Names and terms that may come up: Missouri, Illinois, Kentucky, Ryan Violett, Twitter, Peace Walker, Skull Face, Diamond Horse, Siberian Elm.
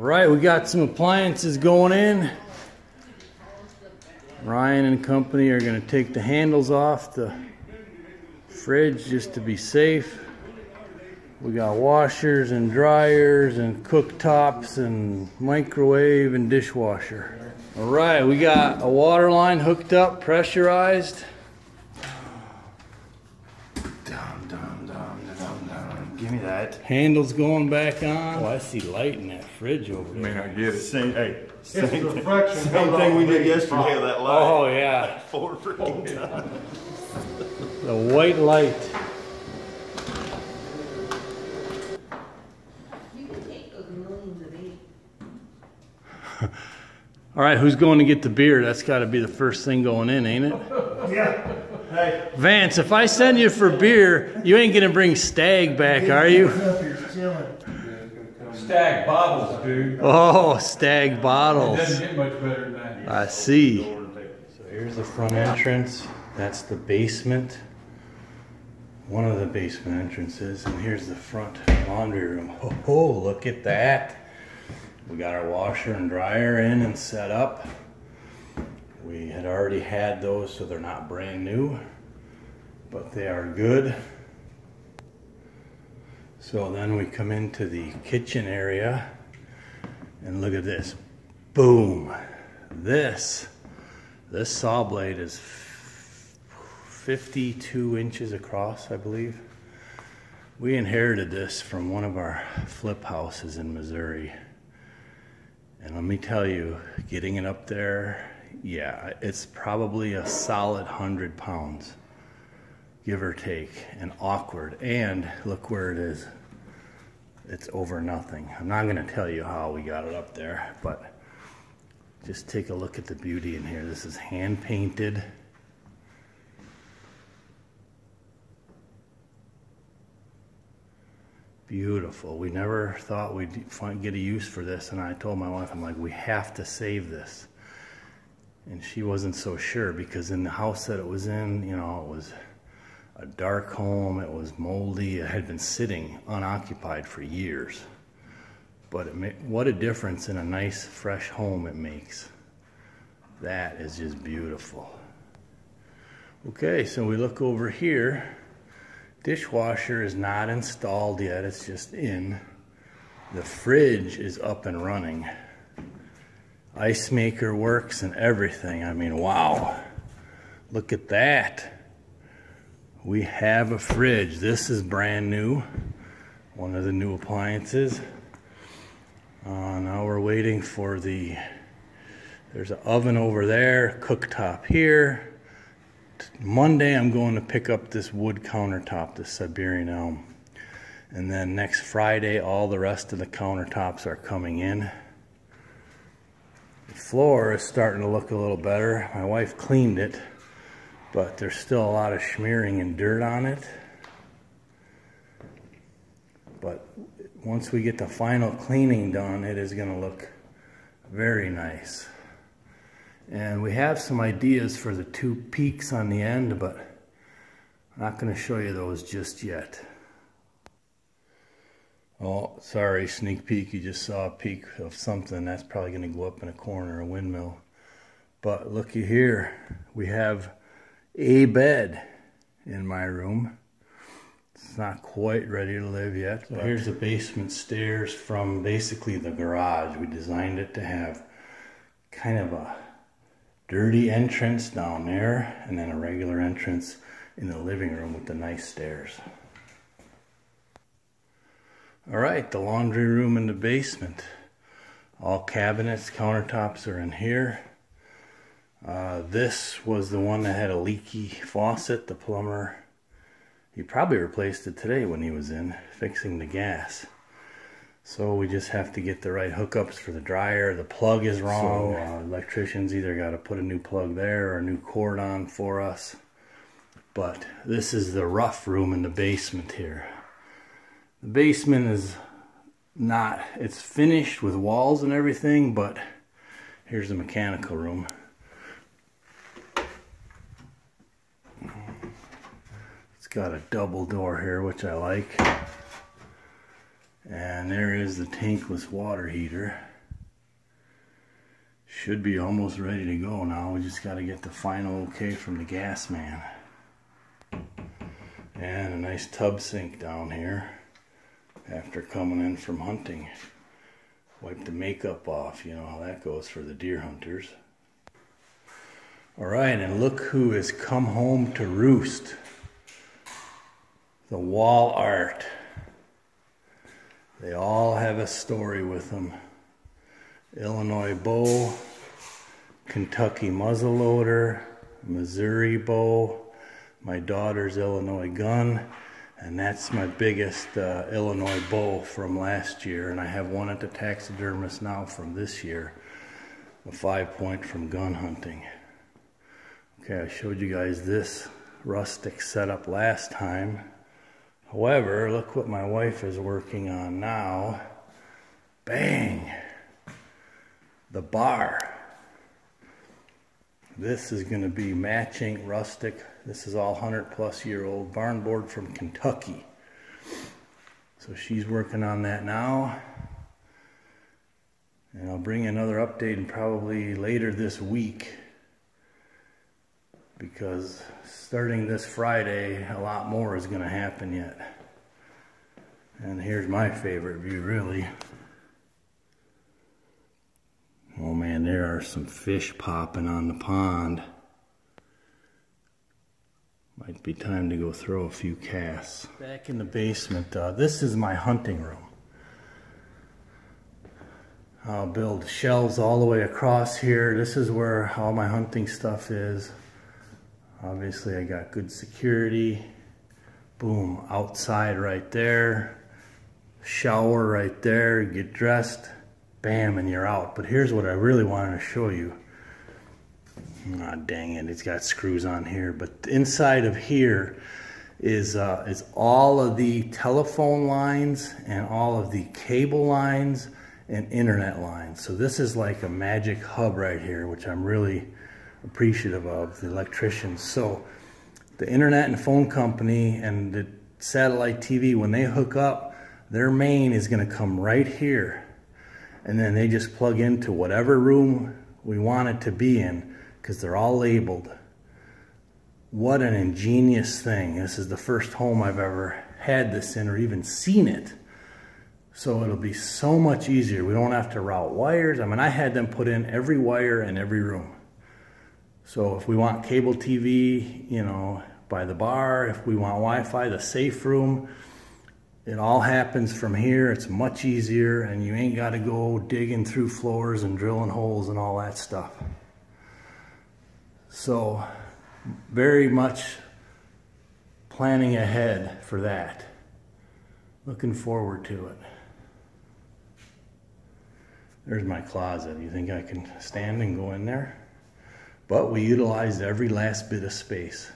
All right, we got some appliances going in. Ryan and company are going to take the handles off the fridge just to be safe. We got washers and dryers and cooktops and microwave and dishwasher. All right, we got a water line hooked up, pressurized. Give me that. Handle's going back on. Oh, I see light in that fridge over there. Man, I get it. Same thing we did yesterday with that light. Oh, yeah. Like four freaking times. The white light. You can take those millions of eight. All right, who's going to get the beer? That's got to be the first thing going in, ain't it? Yeah. Hey. Vance, if I send you for beer, you ain't gonna bring Stag back, are you? Stag bottles, dude. Oh, Stag bottles. It doesn't get much better than that. I see. So here's the front entrance. That's the basement. One of the basement entrances, and here's the front laundry room. Oh, look at that. We got our washer and dryer in and set up. We had already had those, so they're not brand new, but they are good. So then we come into the kitchen area and look at this. Boom. This saw blade is 52 inches across, I believe. We inherited this from one of our flip houses in Missouri. And let me tell you, getting it up there, yeah, it's probably a solid 100 pounds, give or take, and awkward. And look where it is. It's over nothing. I'm not gonna tell you how we got it up there, but just take a look at the beauty in here. This is hand painted. Beautiful. We never thought we'd get a use for this, and I told my wife, I'm like, we have to save this. And she wasn't so sure, because in the house that it was in, you know, it was a dark home, it was moldy, it had been sitting unoccupied for years. But what a difference in a nice, fresh home it makes. That is just beautiful. Okay, so we look over here. Dishwasher is not installed yet, it's just in. The fridge is up and running. Ice maker works and everything. I mean, wow, look at that. We have a fridge. This is brand new, one of the new appliances. Now we're waiting for the, there's an oven over there, cooktop here. Monday I'm going to pick up this wood countertop, this Siberian Elm, and then next Friday all the rest of the countertops are coming in. The floor is starting to look a little better. My wife cleaned it, but there's still a lot of smearing and dirt on it. But once we get the final cleaning done, it is going to look very nice. And we have some ideas for the two peaks on the end, but I'm not going to show you those just yet. Oh, sorry, sneak peek, you just saw a peek of something. That's probably going to go up in a corner, a windmill. But looky here, we have a bed in my room. It's not quite ready to live yet. So here's the basement stairs from basically the garage. We designed it to have kind of a dirty entrance down there, and then a regular entrance in the living room with the nice stairs. All right, the laundry room in the basement. All cabinets, countertops are in here. This was the one that had a leaky faucet. The plumber, he probably replaced it today when he was in, fixing the gas. So we just have to get the right hookups for the dryer. The plug is wrong. So, electricians either got to put a new plug there or a new cord on for us. But this is the rough room in the basement here. The basement is not, it's finished with walls and everything, but here's the mechanical room. It's got a double door here, which I like. And there is the tankless water heater. Should be almost ready to go now. We just got to get the final okay from the gas man. And a nice tub sink down here after coming in from hunting. Wipe the makeup off, you know how that goes for the deer hunters. Alright, and look who has come home to roost. The wall art. They all have a story with them. Illinois bow, Kentucky muzzleloader, Missouri bow, my daughter's Illinois gun, and that's my biggest Illinois bow from last year, and I have one at the taxidermist now from this year, a 5-point from gun hunting. Okay, I showed you guys this rustic setup last time. However, look what my wife is working on now. Bang! The bar. This is going to be matching rustic. This is all 100-plus-year-old barn board from Kentucky. So she's working on that now. And I'll bring another update probably later this week, because starting this Friday, a lot more is going to happen yet. And here's my favorite view, really. Oh man, there are some fish popping on the pond. Might be time to go throw a few casts. Back in the basement, this is my hunting room. I'll build shelves all the way across here. This is where all my hunting stuff is. Obviously I got good security. Boom, outside right there. Shower right there, get dressed. Bam, and you're out. But here's what I really wanted to show you. Ah, dang it, it's got screws on here. But inside of here is all of the telephone lines and all of the cable lines and internet lines. So this is like a magic hub right here, which I'm really appreciative of the electricians. So the internet and phone company and the satellite TV, when they hook up, their main is going to come right here. And then they just plug into whatever room we want it to be in, because they're all labeled. What an ingenious thing. This is the first home I've ever had this in or even seen it. So it'll be so much easier. We don't have to route wires. I mean, I had them put in every wire in every room. So if we want cable TV, you know, by the bar, if we want Wi-Fi, the safe room, it all happens from here. It's much easier, and you ain't got to go digging through floors and drilling holes and all that stuff. So very much planning ahead for that. Looking forward to it. There's my closet. You think I can stand and go in there? But we utilized every last bit of space.